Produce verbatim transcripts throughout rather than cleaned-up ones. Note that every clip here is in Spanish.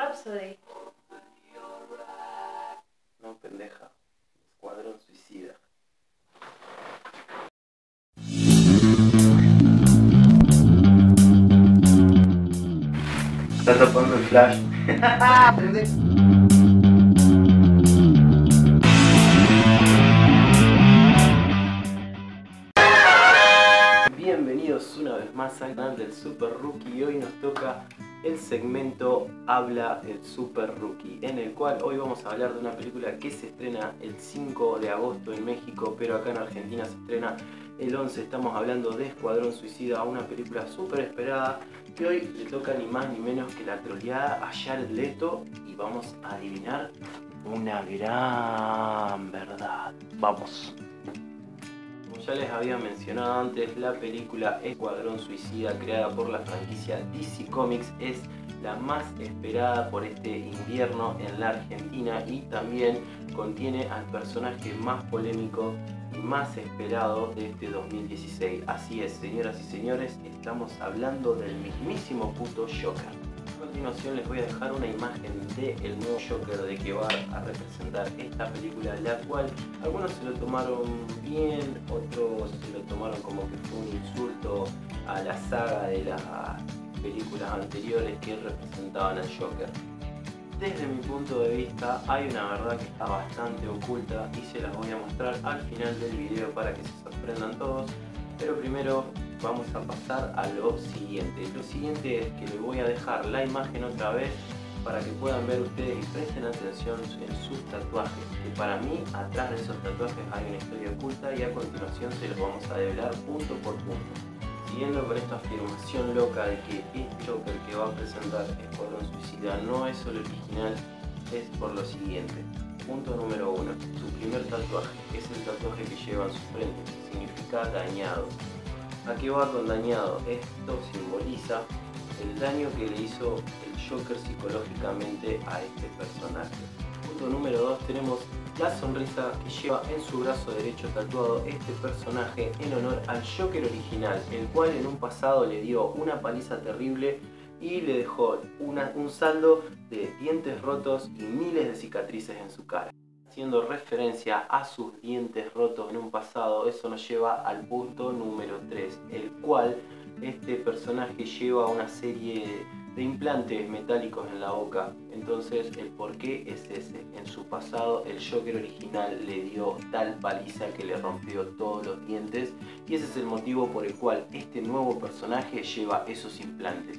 Rhapsody. No, pendeja. Escuadrón Suicida. Está tapando el flash. ¡Ah, pendejo! Una vez más al canal del Super Rookie, y hoy nos toca el segmento Habla el Super Rookie, en el cual hoy vamos a hablar de una película que se estrena el cinco de agosto en México, pero acá en Argentina se estrena el once. Estamos hablando de Escuadrón Suicida, una película súper esperada que hoy le toca ni más ni menos que la troleada a Jared Leto, y vamos a adivinar una gran verdad. Vamos. Ya les había mencionado antes, la película Escuadrón Suicida, creada por la franquicia D C Comics, es la más esperada por este invierno en la Argentina, y también contiene al personaje más polémico y más esperado de este dos mil dieciséis. Así es, señoras y señores, estamos hablando del mismísimo puto Joker. A continuación les voy a dejar una imagen del nuevo Joker de que va a representar esta película, la cual algunos se lo tomaron bien, otros se lo tomaron como que fue un insulto a la saga de las películas anteriores que representaban al Joker. Desde mi punto de vista hay una verdad que está bastante oculta y se las voy a mostrar al final del video para que se sorprendan todos, pero primero vamos a pasar a lo siguiente. Lo siguiente es que les voy a dejar la imagen otra vez para que puedan ver ustedes y presten atención en sus tatuajes, que para mí atrás de esos tatuajes hay una historia oculta, y a continuación se los vamos a develar punto por punto. Siguiendo con esta afirmación loca de que este Joker que va a presentar Escuadrón Suicida no es solo el original, es por lo siguiente. Punto número uno. Su primer tatuaje es el tatuaje que lleva en su frente, que significa dañado. ¿A qué va con dañado? Esto simboliza el daño que le hizo el Joker psicológicamente a este personaje. Punto número dos, tenemos la sonrisa que lleva en su brazo derecho tatuado este personaje en honor al Joker original, el cual en un pasado le dio una paliza terrible y le dejó una, un saldo de dientes rotos y miles de cicatrices en su cara. Haciendo referencia a sus dientes rotos en un pasado, eso nos lleva al punto número tres, el cual este personaje lleva una serie de implantes metálicos en la boca. Entonces el porqué es ese: en su pasado el Joker original le dio tal paliza que le rompió todos los dientes, y ese es el motivo por el cual este nuevo personaje lleva esos implantes.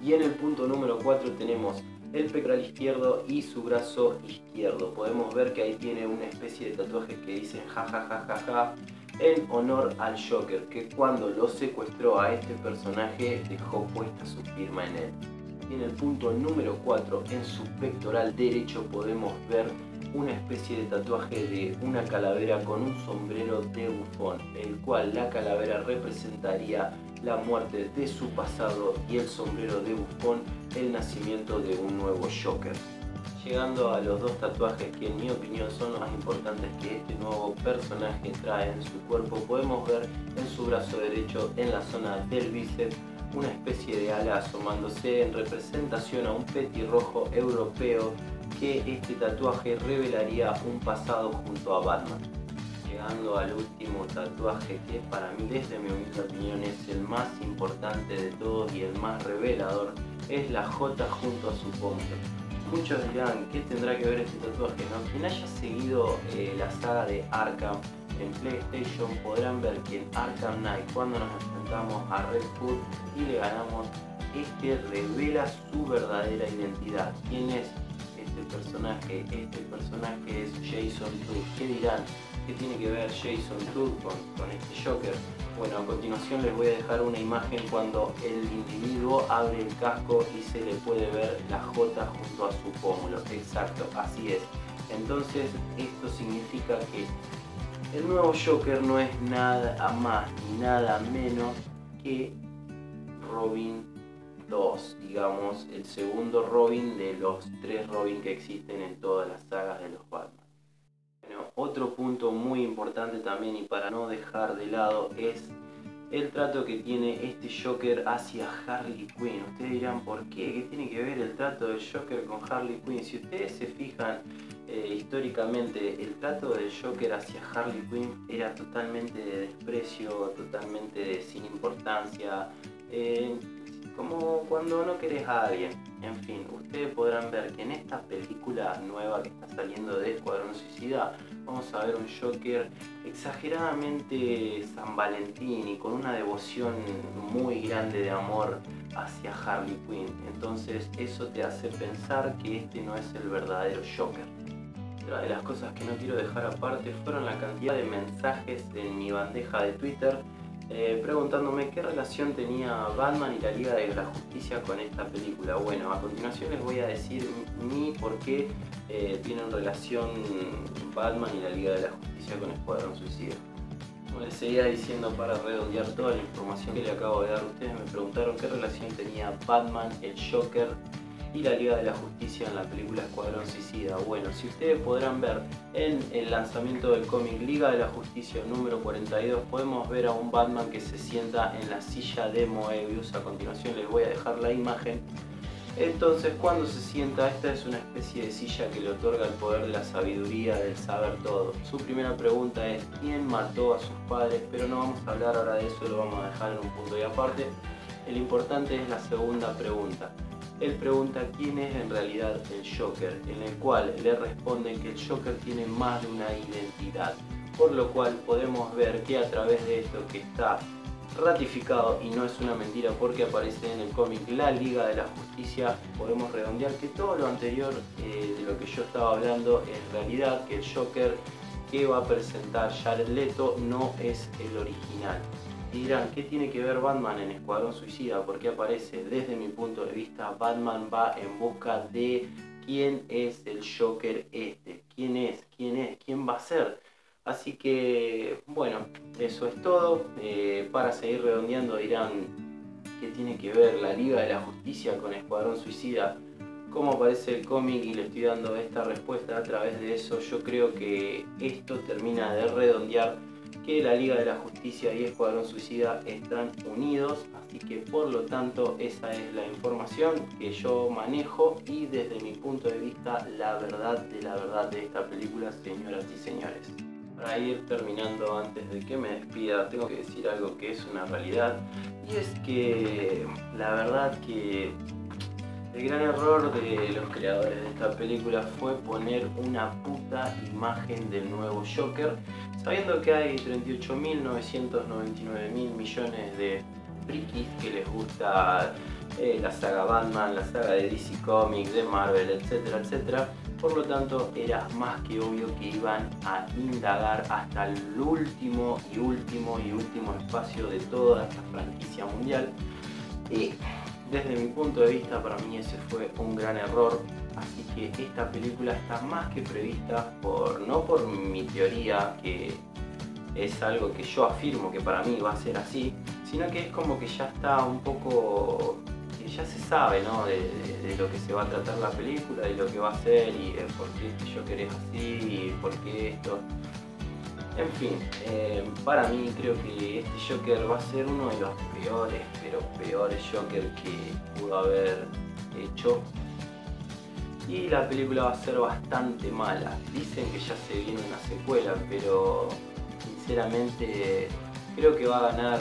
Y en el punto número cuatro tenemos el pectoral izquierdo y su brazo izquierdo. Podemos ver que ahí tiene una especie de tatuaje que dice ja ja ja ja ja en honor al Joker, que cuando lo secuestró a este personaje dejó puesta su firma en él. Y en el punto número cuatro, en su pectoral derecho podemos ver una especie de tatuaje de una calavera con un sombrero de bufón, el cual la calavera representaría la muerte de su pasado y el sombrero de bufón el nacimiento de un nuevo Joker. Llegando a los dos tatuajes que en mi opinión son los más importantes que este nuevo personaje trae en su cuerpo, podemos ver en su brazo derecho, en la zona del bíceps, una especie de ala asomándose en representación a un petirrojo europeo, que este tatuaje revelaría un pasado junto a Batman. Llegando al último tatuaje, que para mí, desde mi opinión, es el más importante de todos y el más revelador, es la J junto a su pómulo. Muchos dirán, ¿qué tendrá que ver este tatuaje? ¿No? Quien haya seguido eh, la saga de Arkham en PlayStation podrán ver que en Arkham Knight, cuando nos enfrentamos a Red Hood y le ganamos, este revela su verdadera identidad. ¿Quién es este personaje? Este personaje es Jason Todd. ¿Qué dirán? ¿Qué tiene que ver Jason Todd con, con este Joker? Bueno, a continuación les voy a dejar una imagen cuando el individuo abre el casco y se le puede ver la J junto a su pómulo. Exacto, así es. Entonces esto significa que el nuevo Joker no es nada más ni nada menos que Robin dos, digamos, el segundo Robin de los tres Robin que existen en todas las sagas de los Batman. Bueno, otro punto muy importante también y para no dejar de lado es el trato que tiene este Joker hacia Harley Quinn. Ustedes dirán, ¿por qué? ¿Qué tiene que ver el trato del Joker con Harley Quinn? Si ustedes se fijan, eh, históricamente el trato del Joker hacia Harley Quinn era totalmente de desprecio, totalmente de sin importancia, eh, como cuando no querés a alguien. En fin, ustedes podrán ver que en esta película nueva que está saliendo de Escuadrón Suicida, vamos a ver un Joker exageradamente San Valentín y con una devoción muy grande de amor hacia Harley Quinn. Entonces eso te hace pensar que este no es el verdadero Joker. Otra de las cosas que no quiero dejar aparte fueron la cantidad de mensajes en mi bandeja de Twitter, Eh, preguntándome qué relación tenía Batman y la Liga de la Justicia con esta película. Bueno, a continuación les voy a decir mi por qué eh, tienen relación Batman y la Liga de la Justicia con Escuadrón Suicida. Como les seguía diciendo, para redondear toda la información que le acabo de dar, ustedes me preguntaron qué relación tenía Batman, el Joker y la Liga de la Justicia en la película Escuadrón Suicida. Bueno, si ustedes podrán ver en el lanzamiento del cómic Liga de la Justicia número cuarenta y dos, podemos ver a un Batman que se sienta en la silla de Moebius. A continuación les voy a dejar la imagen. Entonces, cuando se sienta, esta es una especie de silla que le otorga el poder de la sabiduría, del saber todo. Su primera pregunta es ¿quién mató a sus padres? Pero no vamos a hablar ahora de eso, lo vamos a dejar en un punto y aparte. El importante es la segunda pregunta. Él pregunta quién es en realidad el Joker, en el cual le responden que el Joker tiene más de una identidad, por lo cual podemos ver que a través de esto, que está ratificado y no es una mentira porque aparece en el cómic La Liga de la Justicia, podemos redondear que todo lo anterior eh, de lo que yo estaba hablando es realidad, que el Joker que va a presentar Jared Leto no es el original. Y dirán, ¿qué tiene que ver Batman en Escuadrón Suicida? Porque aparece, desde mi punto de vista, Batman va en busca de quién es el Joker este, quién es, quién es, quién va a ser. Así que, bueno, eso es todo. Eh, para seguir redondeando dirán, ¿qué tiene que ver la Liga de la Justicia con Escuadrón Suicida? Cómo aparece el cómic y le estoy dando esta respuesta a través de eso. Yo creo que esto termina de redondear que la Liga de la Justicia y Escuadrón Suicida están unidos, así que por lo tanto esa es la información que yo manejo y desde mi punto de vista la verdad de la verdad de esta película, señoras y señores. Para ir terminando, antes de que me despida, tengo que decir algo que es una realidad, y es que la verdad que el gran error de los creadores de esta película fue poner una puta imagen del nuevo Joker, sabiendo que hay treinta y ocho mil novecientos noventa y nueve mil millones de frikis que les gusta eh, la saga Batman, la saga de D C Comics, de Marvel, etcétera, etcétera. Por lo tanto, era más que obvio que iban a indagar hasta el último y último y último espacio de toda esta franquicia mundial. Y desde mi punto de vista, para mí ese fue un gran error, así que esta película está más que prevista, por, no por mi teoría, que es algo que yo afirmo que para mí va a ser así, sino que es como que ya está un poco, que ya se sabe, ¿no? de, de, de lo que se va a tratar la película, de lo que va a ser y de por qué este Joker es así y por qué esto. En fin, eh, para mí creo que este Joker va a ser uno de los peores, pero peores Joker que pudo haber hecho. Y la película va a ser bastante mala. Dicen que ya se viene una secuela, pero sinceramente creo que va a ganar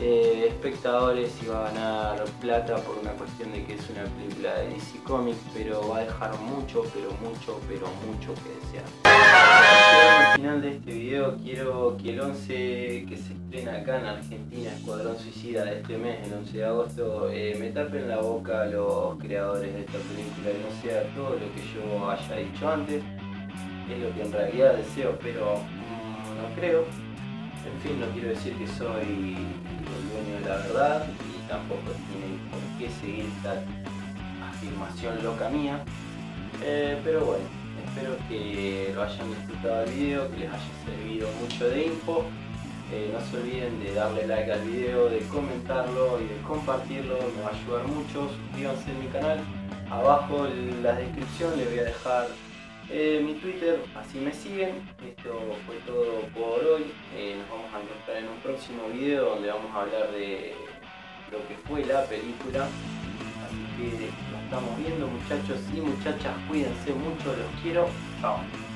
eh, espectadores y va a ganar plata por una cuestión de que es una película de D C Comics, pero va a dejar mucho, pero mucho, pero mucho que desear. Al final de este video quiero que el once que se estrena acá en Argentina, Escuadrón Suicida, de este mes, el once de agosto, eh, me tapen la boca los creadores de esta película y no sea todo lo que yo haya dicho antes. Es lo que en realidad deseo, pero mmm, no creo. En fin, no quiero decir que soy el dueño de la verdad y tampoco tienen por qué seguir esta afirmación loca mía, eh, pero bueno. Espero que lo hayan disfrutado el video, que les haya servido mucho de info. Eh, no se olviden de darle like al video, de comentarlo y de compartirlo, me va a ayudar mucho. Suscríbanse a mi canal, abajo en la descripción les voy a dejar eh, mi Twitter, así me siguen. Esto fue todo por hoy, eh, nos vamos a encontrar en en un próximo video donde vamos a hablar de lo que fue la película. Así que nos estamos viendo, muchachos y muchachas, cuídense mucho, los quiero, chao.